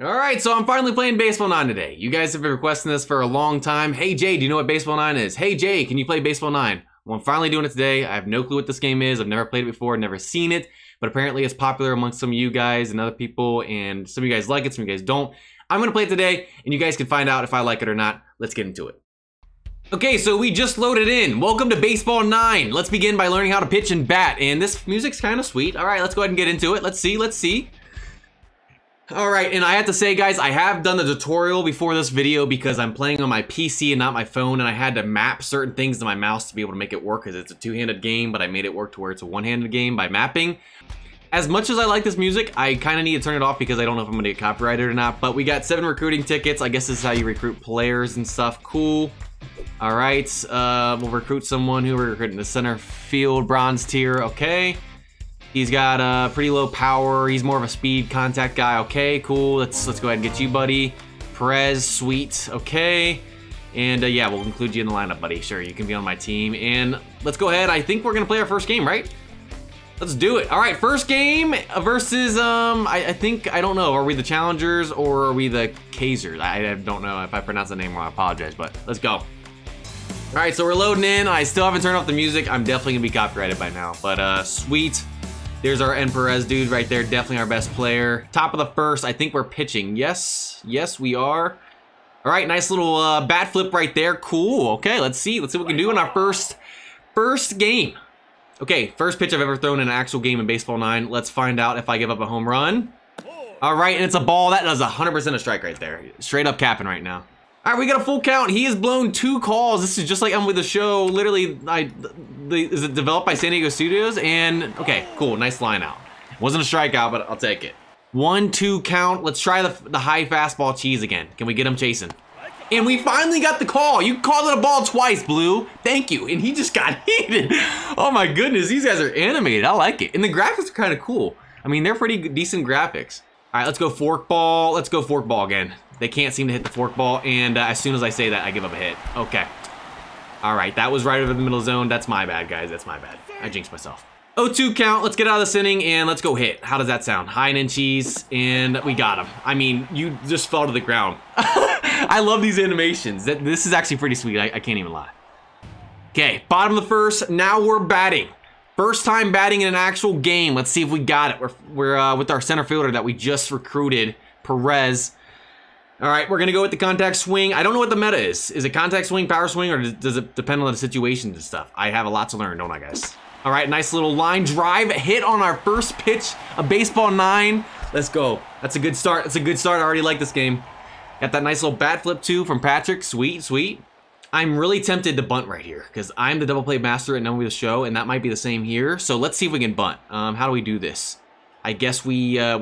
All right, so I'm finally playing Baseball 9 today. You guys have been requesting this for a long time. Hey, Jay, do you know what Baseball 9 is? Hey, Jay, can you play Baseball 9? Well, I'm finally doing it today. I have no clue what this game is. I've never played it before, never seen it, but apparently it's popular amongst some of you guys and other people, and some of you guys like it, some of you guys don't. I'm gonna play it today, and you guys can find out if I like it or not. Let's get into it. Okay, so we just loaded in. Welcome to Baseball 9. Let's begin by learning how to pitch and bat, and this music's kind of sweet. All right, let's go ahead and get into it. Let's see, let's see. All right, and I have to say, guys, I have done the tutorial before this video because I'm playing on my PC and not my phone, and I had to map certain things to my mouse to be able to make it work because it's a two-handed game, but I made it work to where it's a one-handed game by mapping. As much as I like this music, I kind of need to turn it off because I don't know if I'm going to get copyrighted or not, but we got 7 recruiting tickets. I guess this is how you recruit players and stuff. Cool. All right, we'll recruit someone who we're recruiting the center field bronze tier. Okay. He's got pretty low power. He's more of a speed contact guy. Okay, cool. Let's go ahead and get you, buddy. Perez, sweet. Okay. And yeah, we'll include you in the lineup, buddy. Sure, you can be on my team. And let's go ahead. I think we're going to play our first game, right? Let's do it. All right, first game versus, I don't know. Are we the challengers or are we the Kazers? I don't know if I pronounce the name wrong. I apologize, but let's go. All right, so we're loading in. I still haven't turned off the music. I'm definitely going to be copyrighted by now, but sweet. There's our N. Perez dude right there. Definitely our best player. Top of the first. I think we're pitching. Yes. Yes, we are. All right. Nice little bat flip right there. Cool. Okay. Let's see. Let's see what we can do in our first game. Okay. First pitch I've ever thrown in an actual game in Baseball 9. Let's find out if I give up a home run. All right. And it's a ball. That does 100% a strike right there. Straight up capping right now. All right, we got a full count. He has blown 2 calls. This is just like MLB the Show. Literally, is it developed by San Diego Studios? And, okay, cool. Nice line out. Wasn't a strikeout, but I'll take it. 1-2 count. Let's try the high fastball cheese again. Can we get him chasing? And we finally got the call. You called it a ball twice, Blue. Thank you. And he just got heated. Oh, my goodness. These guys are animated. I like it. And the graphics are kind of cool. I mean, they're pretty decent graphics. All right, let's go forkball. Let's go forkball again. They can't seem to hit the forkball, and as soon as I say that, I give up a hit. Okay. All right, that was right over the middle zone. That's my bad, guys. That's my bad. I jinxed myself. 0-2 count. Let's get out of this inning, and let's go hit. How does that sound? High and in cheese, and we got him. I mean, you just fell to the ground. I love these animations. This is actually pretty sweet. I can't even lie. Okay, bottom of the first. Now we're batting. First time batting in an actual game. Let's see if we got it. We're with our center fielder that we just recruited, Perez. All right, we're gonna go with the contact swing. I don't know what the meta is. Is it contact swing, power swing, or does it depend on the situations and stuff? I have a lot to learn, don't I, guys? All right, nice little line drive hit on our first pitch of Baseball 9. Let's go. That's a good start. That's a good start. I already like this game. Got that nice little bat flip too from Patrick. Sweet, sweet. I'm really tempted to bunt right here because I'm the double play master at MLB the Show, and that might be the same here. So let's see if we can bunt. How do we do this? I guess yeah.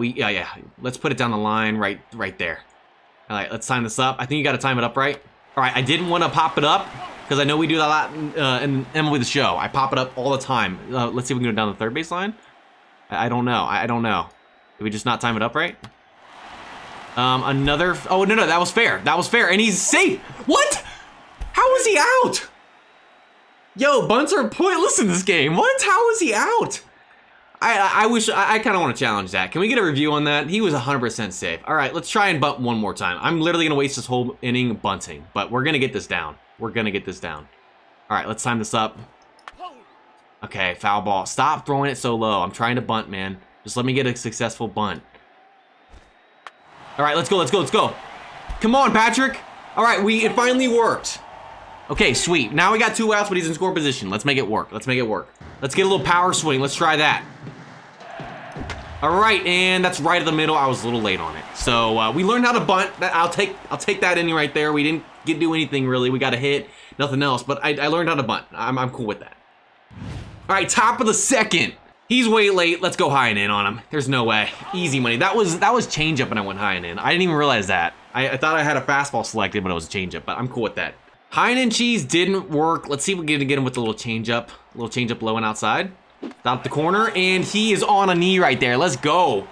Let's put it down the line right there. All right, let's time this up. I think you got to time it up right. All right, I didn't want to pop it up because I know we do that a lot in MLB the Show. I pop it up all the time. Let's see if we can go down the third base line. I don't know. I don't know. Did we just not time it up right? Another. Oh, no, that was fair. That was fair, and he's safe. What? How was he out? Yo, bunts are pointless in this game. What? How was he out? I wish, I kind of want to challenge that. Can we get a review on that? He was 100% safe. All right, let's try and bunt one more time. I'm literally going to waste this whole inning bunting, but we're going to get this down. We're going to get this down. All right, let's time this up. Okay, foul ball. Stop throwing it so low. I'm trying to bunt, man. Just let me get a successful bunt. All right, let's go, let's go, let's go. Come on, Patrick. All right, it finally worked. Okay, sweet. Now we got 2 outs, but he's in score position. Let's make it work. Let's make it work. Let's get a little power swing. Let's try that. All right, and that's right in the middle. I was a little late on it. So we learned how to bunt. I'll take that inning right there. We didn't do anything really. We got a hit, nothing else. But I learned how to bunt. I'm cool with that. All right, top of the second. He's way late. Let's go high and in on him. There's no way. Easy money. That was changeup, and I went high and in. I didn't even realize that. I thought I had a fastball selected, but it was a changeup. But I'm cool with that. High and in cheese didn't work. Let's see if we can get him with a little changeup. A little changeup low and outside. Out the corner, and he is on a knee right there. Let's go.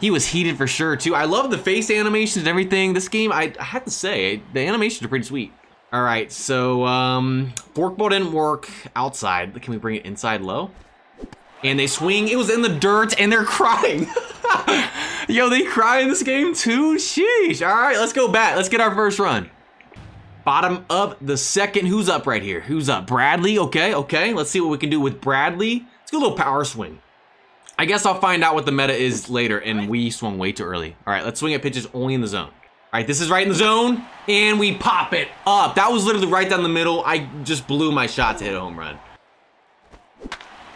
He was heated for sure, too. I love the face animations and everything. This game, I have to say, the animations are pretty sweet. All right, so forkball didn't work outside. Can we bring it inside low? And they swing. It was in the dirt, and they're crying. Yo, they cry in this game too? Sheesh. All right, let's go back. Let's get our first run. Bottom of the second. Who's up right here? Who's up? Bradley. Okay, okay. Let's see what we can do with Bradley. Let's do a little power swing. I guess I'll find out what the meta is later, and we swung way too early. All right, let's swing at pitches only in the zone. All right, this is right in the zone, and we pop it up. That was literally right down the middle. I just blew my shot to hit a home run.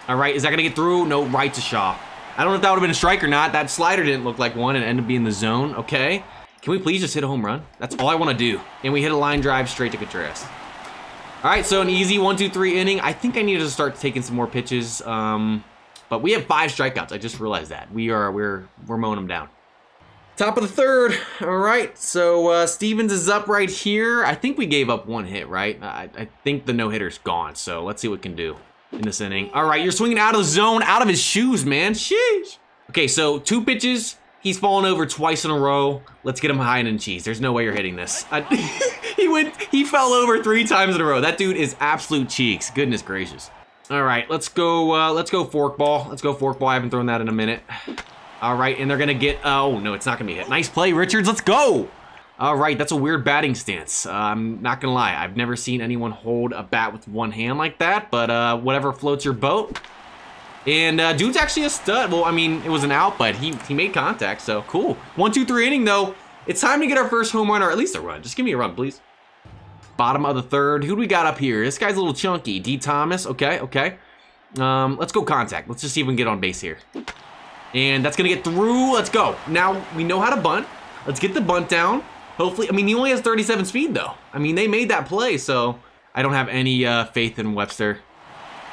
All right, is that gonna get through? No, right to Shaw. I don't know if that would've been a strike or not. That slider didn't look like one and ended up being the zone, okay. Can we please just hit a home run? That's all I wanna do. And we hit a line drive straight to Contreras. All right, so an easy 1-2-3 inning. I think I need to start taking some more pitches, but we have 5 strikeouts. I just realized that. We're mowing them down. Top of the third. All right, so Stevens is up right here. I think we gave up 1 hit, right? I think the no-hitter's gone, so let's see what we can do in this inning. All right, you're swinging out of the zone, out of his shoes, man. Sheesh. Okay, so 2 pitches. He's fallen over twice in a row. Let's get him high and in cheese. There's no way you're hitting this. He fell over 3 times in a row. That dude is absolute cheeks. Goodness gracious. All right, let's go forkball. Let's go forkball. I haven't thrown that in a minute. All right, and they're gonna get, oh no, it's not gonna be hit. Nice play, Richards, let's go. All right, that's a weird batting stance. I'm not gonna lie, I've never seen anyone hold a bat with 1 hand like that, but whatever floats your boat. And dude's actually a stud. Well, I mean, it was an out, but he made contact, so cool. 1-2-3 inning though. It's time to get our first home run, or at least a run. Just give me a run, please. Bottom of the third. Who do we got up here? This guy's a little chunky. D. Thomas. Okay, okay. Let's go contact. Let's just see if we can get on base here. And that's going to get through. Let's go. Now, we know how to bunt. Let's get the bunt down. Hopefully. I mean, he only has 37 speed, though. I mean, they made that play, so I don't have any faith in Webster.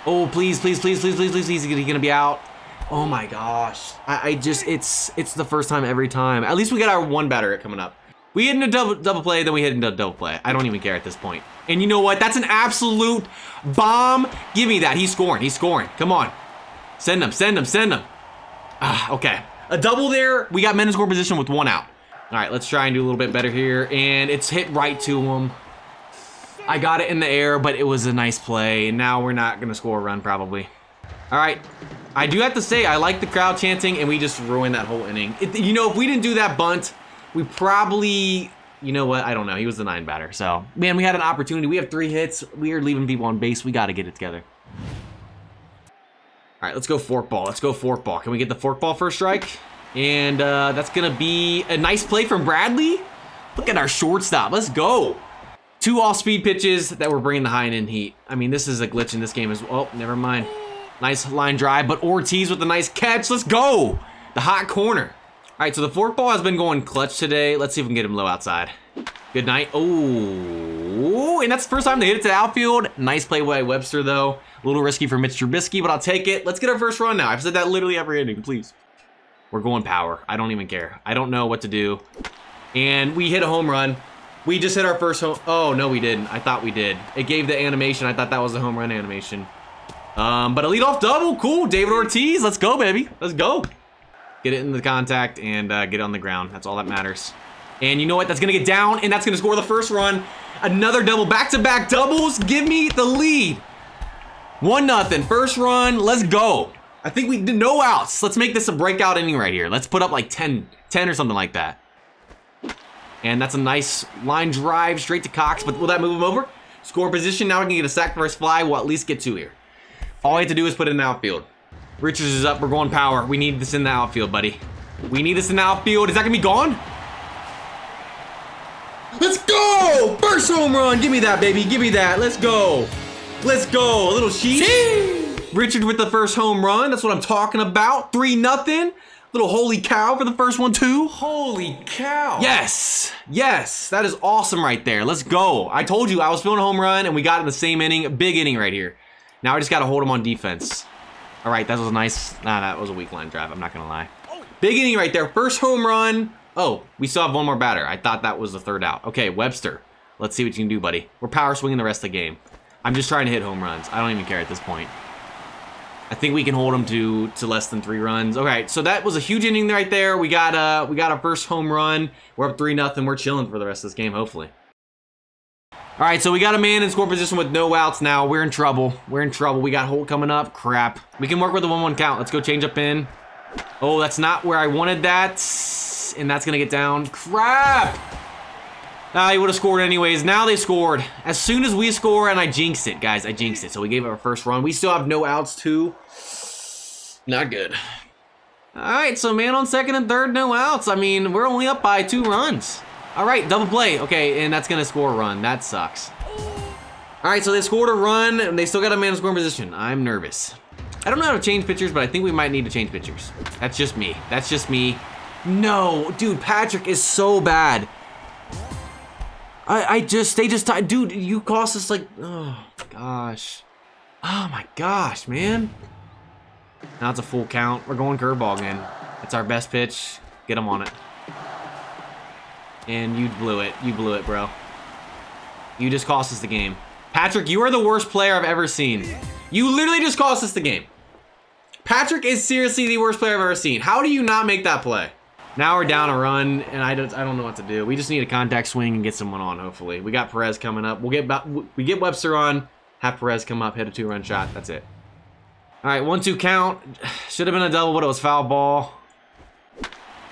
Oh, please, please, please, please, please, please, please. He's going to be out. Oh, my gosh. I just, it's the first time every time. At least we got our one batter coming up. We hit in a double play, then we hit in a double play. I don't even care at this point. And you know what? That's an absolute bomb. Give me that. He's scoring. He's scoring. Come on. Send him. Send him. Send him. Ah, okay. A double there. We got men in score position with 1 out. All right, let's try and do a little bit better here. And it's hit right to him. I got it in the air, but it was a nice play. And now we're not going to score a run probably. All right. I do have to say, I like the crowd chanting, and we just ruined that whole inning. You know, if we didn't do that bunt, we probably, you know what? I don't know. He was the 9 batter. So, man, we had an opportunity. We have 3 hits. We are leaving people on base. We got to get it together. All right, let's go forkball. Let's go forkball. Can we get the forkball first strike? And that's going to be a nice play from Bradley. Look at our shortstop. Let's go. 2 off-speed pitches that we're bringing the high in heat. I mean, this is a glitch in this game as well. Oh, never mind. Nice line drive, but Ortiz with a nice catch. Let's go. The hot corner. All right, so the forkball has been going clutch today. Let's see if we can get him low outside. Good night. Oh, and that's the first time they hit it to the outfield. Nice play by Webster, though. A little risky for Mitch Trubisky, but I'll take it. Let's get our first run now. I've said that literally every inning, please. We're going power. I don't even care. I don't know what to do. And we hit a home run. We just hit our first home. Oh, no, we didn't. I thought we did. It gave the animation. I thought that was the home run animation. But a leadoff double. Cool. David Ortiz. Let's go, baby. Let's go. Get it in the contact and get it on the ground. That's all that matters. And you know what? That's going to get down, and that's going to score the first run. Another double. Back-to-back doubles. Give me the lead. 1-0. First run. Let's go. I think we did no outs. Let's make this a breakout inning right here. Let's put up like 10 or something like that. And that's a nice line drive straight to Cox. But will that move him over? Score position. Now we can get a sack first fly. We'll at least get 2 here. All I have to do is put it in the outfield. Richards is up. We're going power. We need this in the outfield, buddy. We need this in the outfield. Is that going to be gone? Let's go! First home run. Give me that, baby. Give me that. Let's go. Let's go. A little sheesh. Richard with the first home run. That's what I'm talking about. 3-0. Little holy cow for the first one, too. Holy cow. Yes. Yes. That is awesome right there. Let's go. I told you I was feeling a home run, and we got it in the same inning. Big inning right here. Now I just got to hold him on defense. All right, that was a nice, nah, that was a weak line drive. I'm not going to lie. Big inning right there. First home run. Oh, we still have 1 more batter. I thought that was the 3rd out. Okay, Webster. Let's see what you can do, buddy. We're power swinging the rest of the game. I'm just trying to hit home runs. I don't even care at this point. I think we can hold them to less than 3 runs. All right, so that was a huge inning right there. We got our first home run. We're up 3-0. We're chilling for the rest of this game, hopefully. All right, so we got a man in score position with no outs now. We're in trouble. We're in trouble. We got Holt coming up. Crap. We can work with a 1-1 count. Let's go change up in. Oh, that's not where I wanted that. And that's going to get down. Crap! Ah, he would have scored anyways. Now they scored. As soon as we score, and I jinxed it, guys. I jinxed it. So we gave up our first run. We still have no outs, too. Not good. All right, so man on second and third, no outs. I mean, we're only up by 2 runs. All right, double play. Okay, and that's going to score a run. That sucks. All right, so they scored a run, and they still got a man in scoring position. I'm nervous. I don't know how to change pitchers, but I think we might need to change pitchers. That's just me. That's just me. No, dude, Patrick is so bad. They just tied. Dude, you cost us like, oh, gosh. Oh, my gosh, man. Now it's a full count. We're going curveball again. It's our best pitch. Get him on it. And you blew it. You blew it, bro. You just cost us the game. Patrick, you are the worst player I've ever seen. You literally just cost us the game. Patrick is seriously the worst player I've ever seen. How do you not make that play? Now we're down a run, and I don't know what to do. We just need a contact swing and get someone on, hopefully. We got Perez coming up. We get Webster on, have Perez come up, hit a 2-run shot. That's it. All right, 1-2 count. Should have been a double, but it was foul ball.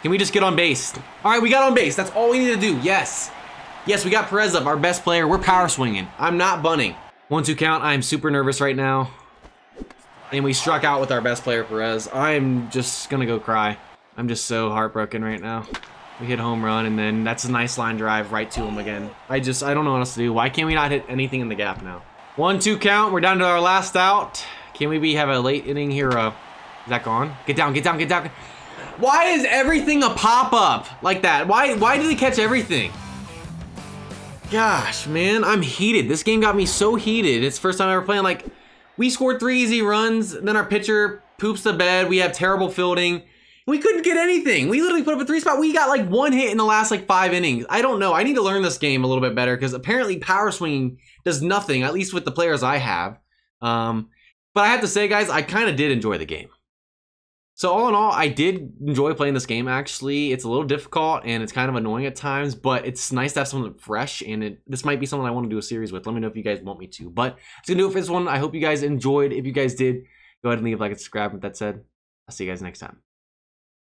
Can we just get on base? All right, we got on base. That's all we need to do. Yes. Yes, we got Perez up, our best player. We're power swinging. I'm not bunting. 1-2 count. I am super nervous right now. And we struck out with our best player, Perez. I'm just going to go cry. I'm just so heartbroken right now. We hit home run, and then that's a nice line drive right to him again. I don't know what else to do. Why can't we not hit anything in the gap now? 1-2 count. We're down to our last out. Can we have a late inning hero? Is that gone? Get down, get down, get down. Why is everything a pop-up like that? Why do they catch everything? Gosh, man, I'm heated. This game got me so heated. It's the first time I ever playing. Like, we scored 3 easy runs, then our pitcher poops the bed. We have terrible fielding. We couldn't get anything. We literally put up a 3 spot. We got like 1 hit in the last like 5 innings. I don't know. I need to learn this game a little bit better because apparently power swinging does nothing, at least with the players I have. But I have to say, guys, I kind of did enjoy the game. So all in all, I did enjoy playing this game, actually. It's a little difficult and it's kind of annoying at times, but it's nice to have something fresh, and this might be something I want to do a series with. Let me know if you guys want me to. But that's going to do it for this one. I hope you guys enjoyed. If you guys did, go ahead and leave a like and subscribe. With that said, I'll see you guys next time.